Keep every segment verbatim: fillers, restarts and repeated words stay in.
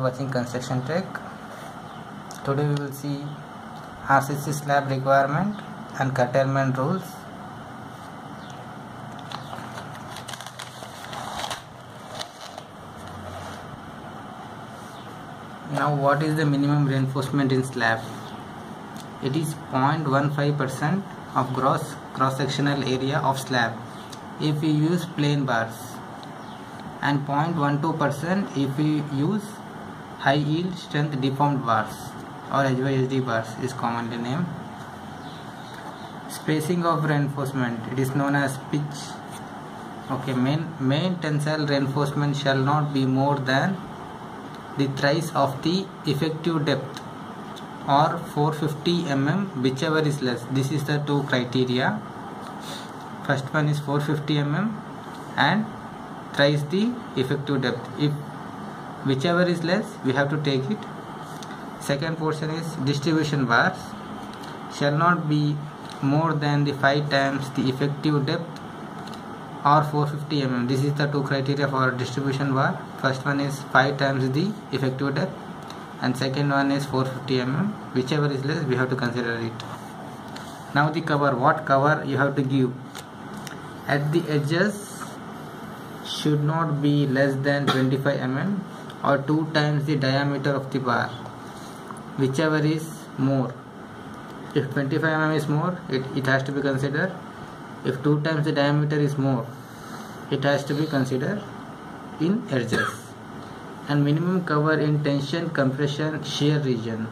are watching Concession Tech. Today we will see R C C slab requirement and curtailment rules. Now, what is the minimum reinforcement in slab? It is zero point one five percent of gross cross-sectional area of slab if we use plain bars, and zero point one two percent if we use high yield strength deformed bars or H Y S D bars is commonly named. Spacing of reinforcement, it is known as pitch. Okay, main, main tensile reinforcement shall not be more than the thrice of the effective depth or four hundred fifty millimeters, whichever is less. This is the two criteria. First one is four hundred fifty millimeters and thrice the effective depth. If whichever is less, we have to take it. Second portion is distribution bars shall not be more than the five times the effective depth or four hundred fifty millimeters. This is the two criteria for distribution bar. First one is five times the effective depth and second one is four hundred fifty millimeters. Whichever is less, we have to consider it. Now the cover, what cover you have to give at the edges should not be less than twenty-five millimeters or two times the diameter of the bar, whichever is more. If twenty-five millimeters is more, it, it has to be considered. If two times the diameter is more, it has to be considered in edges. And minimum cover in tension, compression, shear region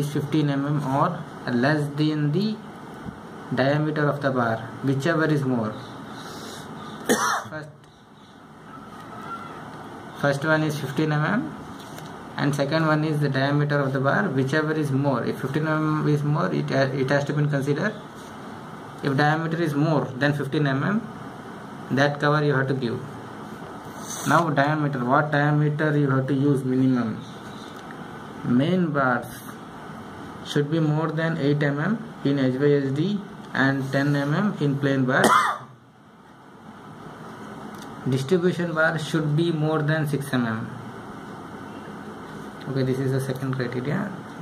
is fifteen millimeters or less than the diameter of the bar, whichever is more. First, first one is fifteen millimeters and second one is the diameter of the bar, whichever is more. If fifteen millimeters is more, it, it has to be considered. If diameter is more than fifteen millimeters, that cover you have to give. Now diameter, what diameter you have to use minimum? Main bars should be more than eight millimeters in H Y S D and ten millimeters in plain bars. Distribution bar should be more than six millimeters. Okay, this is the second criteria.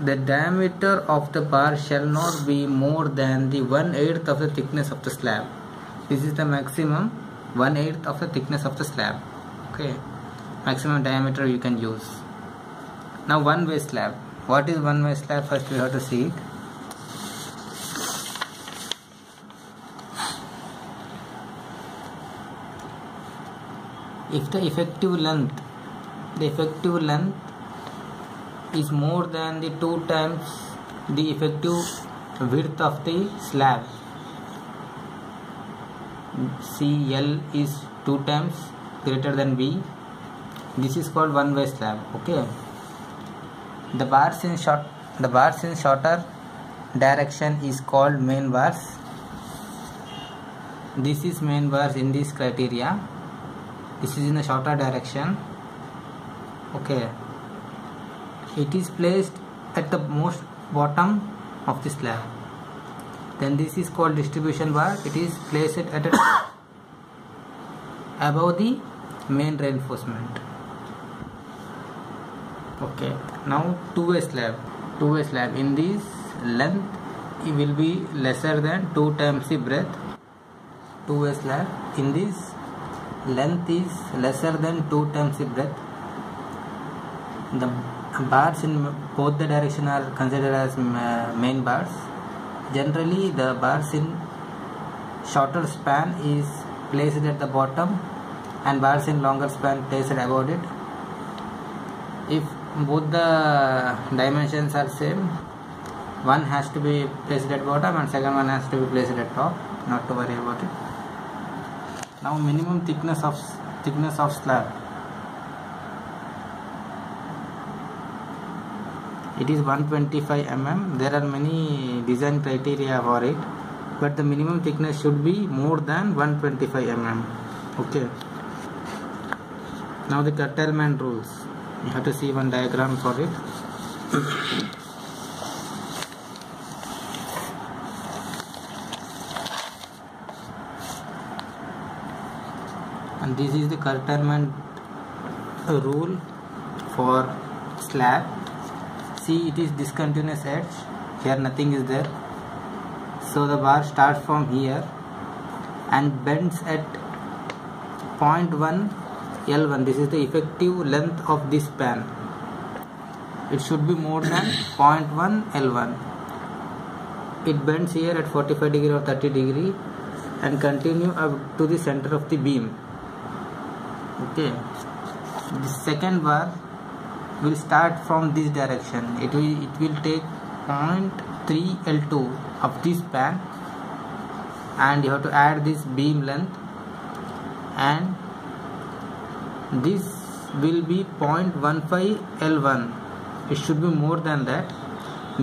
The diameter of the bar shall not be more than the one eighth of the thickness of the slab. This is the maximum, one eighth of the thickness of the slab. Okay, maximum diameter you can use. Now one way slab. What is one way slab? First we have to see it. If the effective length, the effective length is more than the two times the effective width of the slab. C L is two times greater than B. This is called one-way slab. Okay. The bars in short, the bars in shorter direction is called main bars. This is main bars in this criteria. This is in a shorter direction. Okay, it is placed at the most bottom of the slab. Then this is called distribution bar. It is placed at a above the main reinforcement. Okay, now two-way slab. Two-way slab, in this length it will be lesser than two times the breadth. Two-way slab, in this length is lesser than two times the breadth. The bars in both the direction are considered as main bars. Generally, the bars in shorter span is placed at the bottom and bars in longer span placed above it. If both the dimensions are same, one has to be placed at bottom and second one has to be placed at top. Not to worry about it. Now minimum thickness of thickness of slab. It is one hundred twenty-five millimeters. There are many design criteria for it, but the minimum thickness should be more than one hundred twenty-five millimeters. Okay. Now the curtailment rules. You have to see one diagram for it. And this is the curtailment rule for slab. See, it is discontinuous edge. Here nothing is there, so the bar starts from here and bends at zero point one L one. This is the effective length of this span. It should be more than zero point one L one. It bends here at forty-five degree or thirty degree and continue up to the center of the beam. Okay, the second bar will start from this direction. It will it will take zero point three L two of this span, and you have to add this beam length, and this will be zero point one five L one. It should be more than that.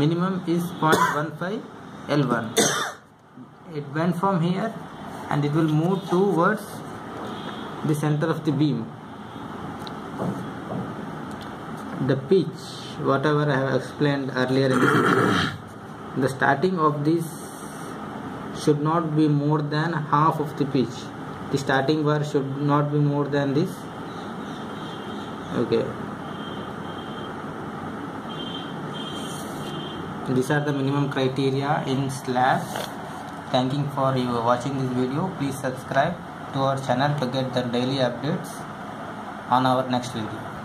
Minimum is zero point one five L one. It went from here and it will move towards the center of the beam. The pitch, whatever I have explained earlier in this video, the starting of this should not be more than half of the pitch. The starting bar should not be more than this. Okay, these are the minimum criteria in slab. Thanking for you watching this video. Please subscribe to our channel to get the daily updates on our next video.